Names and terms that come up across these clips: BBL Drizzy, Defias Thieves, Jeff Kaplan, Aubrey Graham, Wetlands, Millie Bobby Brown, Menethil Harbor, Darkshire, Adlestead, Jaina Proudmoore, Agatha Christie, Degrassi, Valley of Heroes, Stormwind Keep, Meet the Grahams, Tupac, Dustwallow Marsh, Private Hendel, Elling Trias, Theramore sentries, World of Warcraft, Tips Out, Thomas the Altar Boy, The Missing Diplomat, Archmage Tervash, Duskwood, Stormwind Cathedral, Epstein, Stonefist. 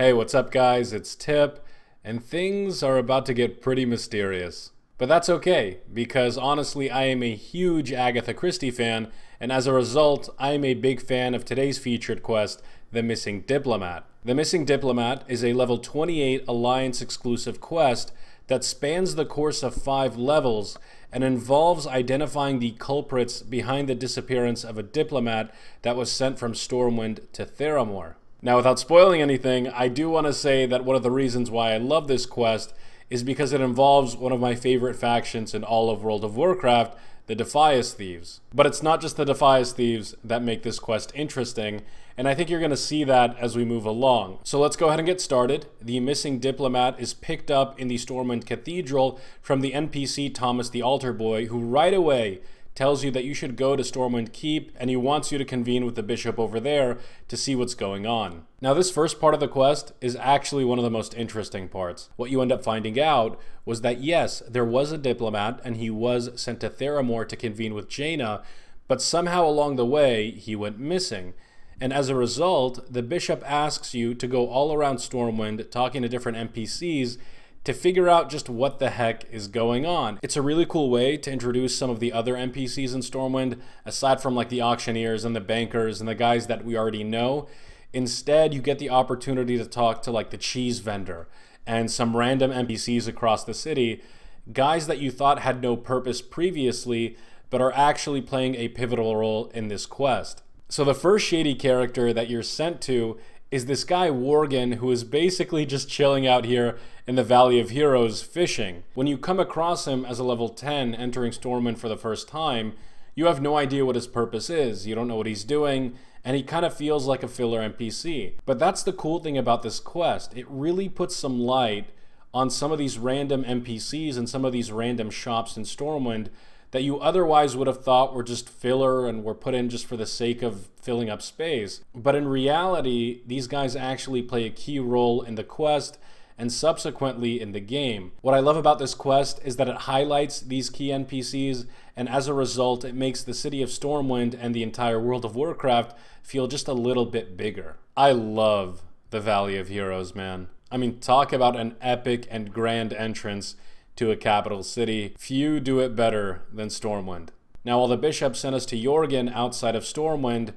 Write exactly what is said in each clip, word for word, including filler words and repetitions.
Hey, what's up guys, it's Tip, and things are about to get pretty mysterious. But that's okay, because honestly I am a huge Agatha Christie fan, and as a result, I am a big fan of today's featured quest, The Missing Diplomat. The Missing Diplomat is a level twenty-eight Alliance exclusive quest that spans the course of five levels and involves identifying the culprits behind the disappearance of a diplomat that was sent from Stormwind to Theramore. Now, without spoiling anything, I do want to say that one of the reasons why I love this quest is because it involves one of my favorite factions in all of World of Warcraft, the Defias Thieves. But it's not just the Defias Thieves that make this quest interesting, and I think you're going to see that as we move along. So let's go ahead and get started. The Missing Diplomat is picked up in the Stormwind Cathedral from the N P C Thomas the Altar Boy, who right away tells you that you should go to Stormwind Keep, and he wants you to convene with the bishop over there to see what's going on. Now, this first part of the quest is actually one of the most interesting parts. What you end up finding out was that yes, there was a diplomat and he was sent to Theramore to convene with Jaina, but somehow along the way he went missing. And as a result, the bishop asks you to go all around Stormwind talking to different N P Cs to figure out just what the heck is going on. It's a really cool way to introduce some of the other N P Cs in Stormwind, aside from like the auctioneers and the bankers and the guys that we already know. Instead, you get the opportunity to talk to like the cheese vendor and some random N P Cs across the city, guys that you thought had no purpose previously, but are actually playing a pivotal role in this quest. So the first shady character that you're sent to is this guy Jorgen, who is basically just chilling out here in the Valley of Heroes fishing. When you come across him as a level ten entering Stormwind for the first time, you have no idea what his purpose is, you don't know what he's doing, and he kind of feels like a filler N P C. But that's the cool thing about this quest, it really puts some light on some of these random N P Cs and some of these random shops in Stormwind that you otherwise would have thought were just filler and were put in just for the sake of filling up space. But in reality, these guys actually play a key role in the quest and subsequently in the game. What I love about this quest is that it highlights these key N P Cs, and as a result, it makes the city of Stormwind and the entire World of Warcraft feel just a little bit bigger. I love the Valley of Heroes, man. I mean, talk about an epic and grand entrance to a capital city. Few do it better than Stormwind. Now, while the bishop sent us to Jorgen outside of Stormwind,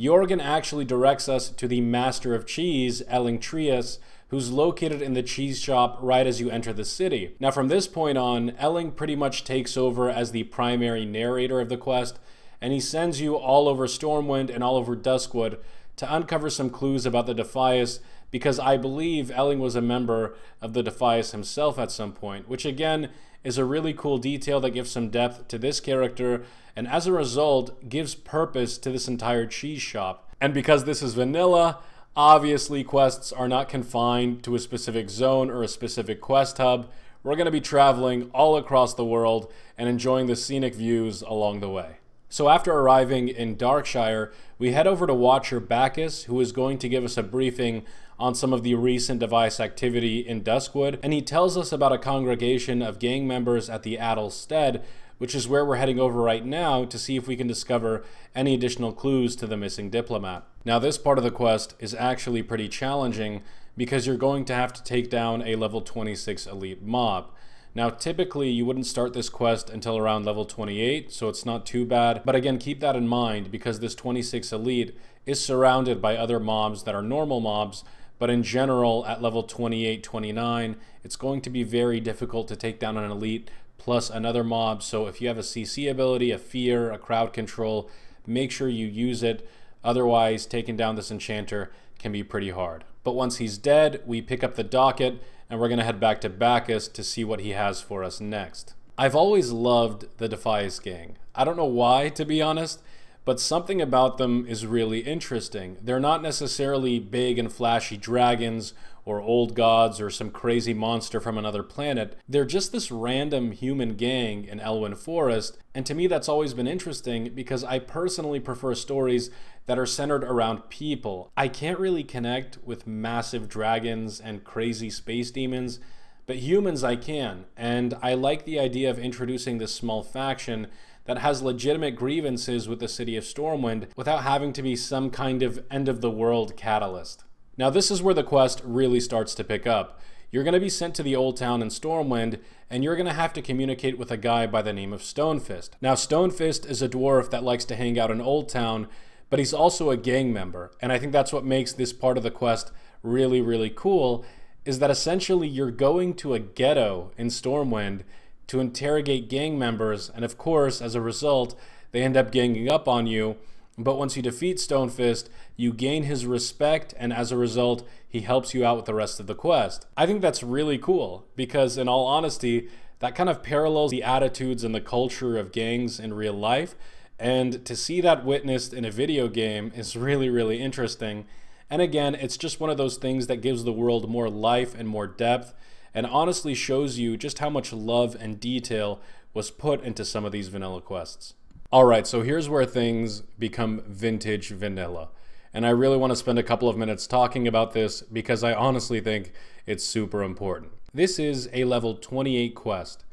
Jorgen actually directs us to the master of cheese, Elling Trias, who's located in the cheese shop right as you enter the city. Now, from this point on, Elling pretty much takes over as the primary narrator of the quest, and he sends you all over Stormwind and all over Duskwood to uncover some clues about the Defias, because I believe Elling was a member of the Defias himself at some point, which again is a really cool detail that gives some depth to this character, and as a result, gives purpose to this entire cheese shop. And because this is vanilla, obviously quests are not confined to a specific zone or a specific quest hub. We're gonna be traveling all across the world and enjoying the scenic views along the way. So after arriving in Darkshire, we head over to Watcher Bacchus, who is going to give us a briefing on some of the recent Device activity in Duskwood, and he tells us about a congregation of gang members at the Adlestead, which is where we're heading over right now to see if we can discover any additional clues to the missing diplomat. Now, this part of the quest is actually pretty challenging because you're going to have to take down a level twenty-six elite mob. Now, typically you wouldn't start this quest until around level twenty-eight, so it's not too bad. But again, keep that in mind because this twenty-six elite is surrounded by other mobs that are normal mobs, but in general, at level twenty-eight, twenty-nine, it's going to be very difficult to take down an elite plus another mob. So if you have a C C ability, a fear, a crowd control, make sure you use it. Otherwise, taking down this enchanter can be pretty hard. But once he's dead, we pick up the docket and we're gonna head back to Bacchus to see what he has for us next. I've always loved the Defias gang. I don't know why, to be honest, but something about them is really interesting. They're not necessarily big and flashy dragons or old gods or some crazy monster from another planet. They're just this random human gang in Elwynn Forest, and to me that's always been interesting because I personally prefer stories that are centered around people. I can't really connect with massive dragons and crazy space demons, but humans I can, and I like the idea of introducing this small faction that has legitimate grievances with the city of Stormwind without having to be some kind of end-of-the-world catalyst. Now this is where the quest really starts to pick up. You're going to be sent to the Old Town in Stormwind, and you're going to have to communicate with a guy by the name of Stonefist. Now Stonefist is a dwarf that likes to hang out in Old Town, but he's also a gang member, and I think that's what makes this part of the quest really, really cool, is that essentially you're going to a ghetto in Stormwind to interrogate gang members, and of course, as a result, they end up ganging up on you, but once you defeat Stonefist, you gain his respect, and as a result, he helps you out with the rest of the quest. I think that's really cool, because in all honesty, that kind of parallels the attitudes and the culture of gangs in real life, and to see that witnessed in a video game is really, really interesting. And again, it's just one of those things that gives the world more life and more depth, and honestly shows you just how much love and detail was put into some of these vanilla quests. Alright, so here's where things become vintage vanilla. And I really want to spend a couple of minutes talking about this because I honestly think it's super important. This is a level twenty-eight quest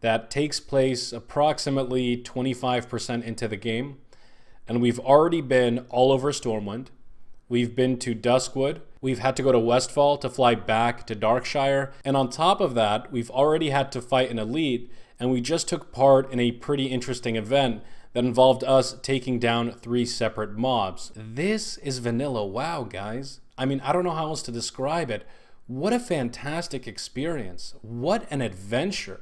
that takes place approximately twenty-five percent into the game. And we've already been all over Stormwind. We've been to Duskwood. We've had to go to Westfall to fly back to Darkshire. And on top of that, we've already had to fight an elite, and we just took part in a pretty interesting event that involved us taking down three separate mobs. This is vanilla WoW, guys. I mean, I don't know how else to describe it. What a fantastic experience. What an adventure.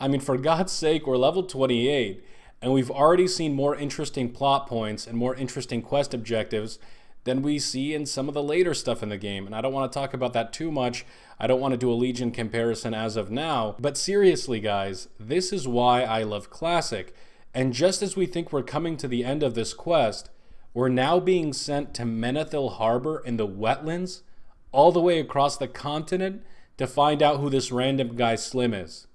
I mean, for God's sake, we're level twenty-eight, and we've already seen more interesting plot points and more interesting quest objectives than we see in some of the later stuff in the game. And I don't want to talk about that too much. I don't want to do a Legion comparison as of now. But seriously, guys, this is why I love Classic. And just as we think we're coming to the end of this quest, we're now being sent to Menethil Harbor in the Wetlands, all the way across the continent, to find out who this random guy Slim is.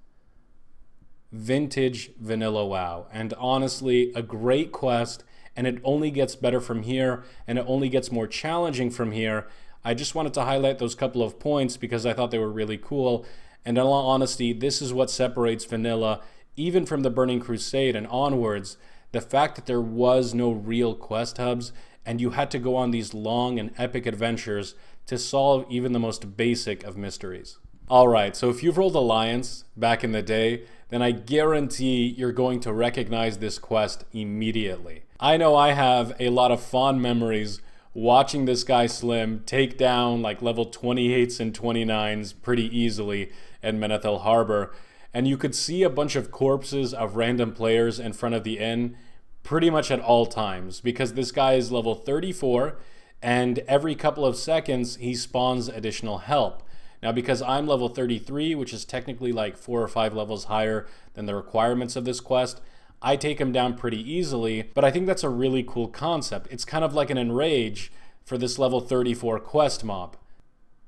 Vintage vanilla WoW. And honestly, a great quest. And it only gets better from here, and it only gets more challenging from here. I just wanted to highlight those couple of points because I thought they were really cool. And in all honesty, this is what separates vanilla, even from the Burning Crusade and onwards, the fact that there was no real quest hubs, and you had to go on these long and epic adventures to solve even the most basic of mysteries. Alright, so if you've rolled Alliance back in the day, then I guarantee you're going to recognize this quest immediately. I know I have a lot of fond memories watching this guy Slim take down like level twenty-eights and twenty-nines pretty easily at Menethil Harbor, and you could see a bunch of corpses of random players in front of the inn pretty much at all times, because this guy is level thirty-four, and every couple of seconds he spawns additional help. Now, because I'm level thirty-three, which is technically like four or five levels higher than the requirements of this quest, I take him down pretty easily, but I think that's a really cool concept. It's kind of like an enrage for this level thirty-four quest mob.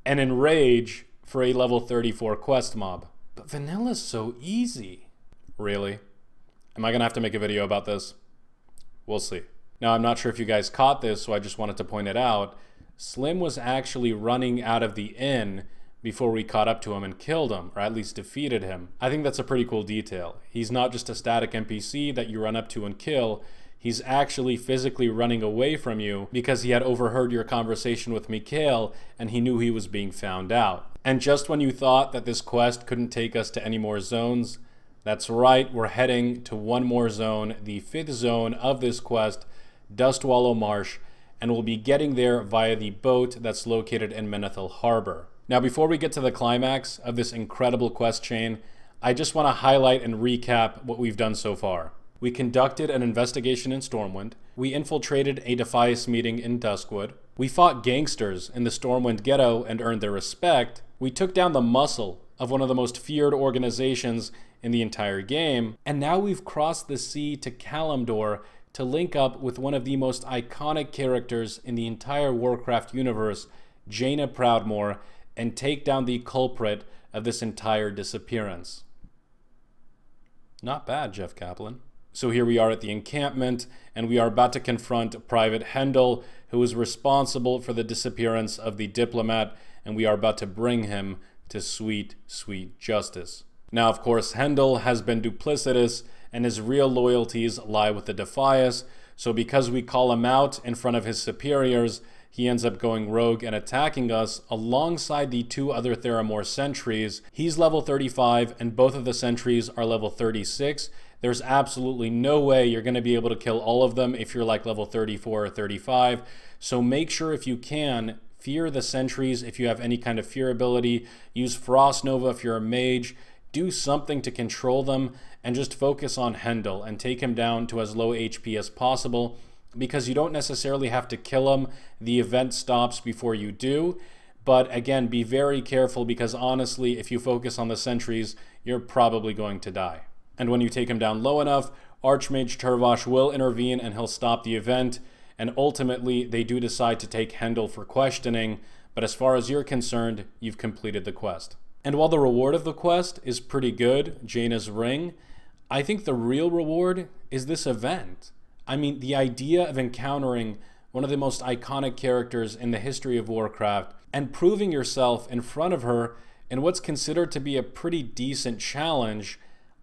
An enrage for a level thirty-four quest mob. But vanilla's so easy. Really? Am I gonna have to make a video about this? We'll see. Now, I'm not sure if you guys caught this, so I just wanted to point it out. Slim was actually running out of the inn before we caught up to him and killed him, or at least defeated him. I think that's a pretty cool detail. He's not just a static N P C that you run up to and kill, he's actually physically running away from you because he had overheard your conversation with Mikhail and he knew he was being found out. And just when you thought that this quest couldn't take us to any more zones, that's right, we're heading to one more zone, the fifth zone of this quest, Dustwallow Marsh, and we'll be getting there via the boat that's located in Menethil Harbor. Now, before we get to the climax of this incredible quest chain, I just want to highlight and recap what we've done so far. We conducted an investigation in Stormwind. We infiltrated a Defias meeting in Duskwood. We fought gangsters in the Stormwind ghetto and earned their respect. We took down the muscle of one of the most feared organizations in the entire game. And now we've crossed the sea to Kalimdor to link up with one of the most iconic characters in the entire Warcraft universe, Jaina Proudmoore, and take down the culprit of this entire disappearance. Not bad, Jeff Kaplan. So here we are at the encampment, and we are about to confront Private Hendel, who is responsible for the disappearance of the diplomat, and we are about to bring him to sweet, sweet justice. Now, of course, Hendel has been duplicitous, and his real loyalties lie with the Defias, so because we call him out in front of his superiors, He ends up going rogue and attacking us alongside the two other Theramore sentries. He's level thirty-five and both of the sentries are level thirty-six. There's absolutely no way you're going to be able to kill all of them if you're like level thirty-four or thirty-five. So make sure if you can, fear the sentries if you have any kind of fear ability. Use Frost Nova if you're a mage. Do something to control them and just focus on Hendel and take him down to as low H P as possible, because you don't necessarily have to kill him. The event stops before you do. But again, be very careful, because honestly, if you focus on the sentries, you're probably going to die. And when you take him down low enough, Archmage Tervash will intervene and he'll stop the event. And ultimately, they do decide to take Hendel for questioning. But as far as you're concerned, you've completed the quest. And while the reward of the quest is pretty good, Jaina's Ring, I think the real reward is this event. I mean, the idea of encountering one of the most iconic characters in the history of Warcraft and proving yourself in front of her in what's considered to be a pretty decent challenge,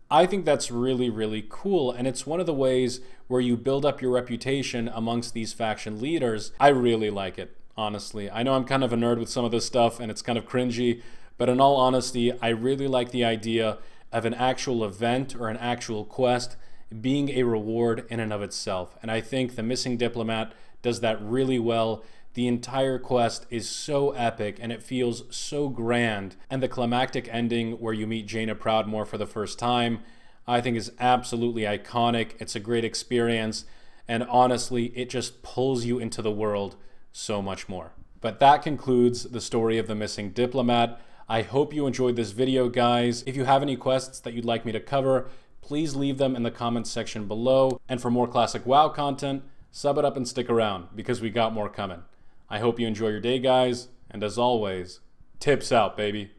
I think that's really, really cool. And it's one of the ways where you build up your reputation amongst these faction leaders. I really like it, honestly. I know I'm kind of a nerd with some of this stuff and it's kind of cringy, but in all honesty, I really like the idea of an actual event or an actual quest being a reward in and of itself. And I think The Missing Diplomat does that really well. The entire quest is so epic and it feels so grand. And the climactic ending where you meet Jaina Proudmoore for the first time, I think is absolutely iconic. It's a great experience. And honestly, it just pulls you into the world so much more. But that concludes the story of The Missing Diplomat. I hope you enjoyed this video, guys. If you have any quests that you'd like me to cover, please leave them in the comments section below. And for more Classic WoW content, sub it up and stick around, because we got more coming. I hope you enjoy your day, guys. And as always, tips out, baby.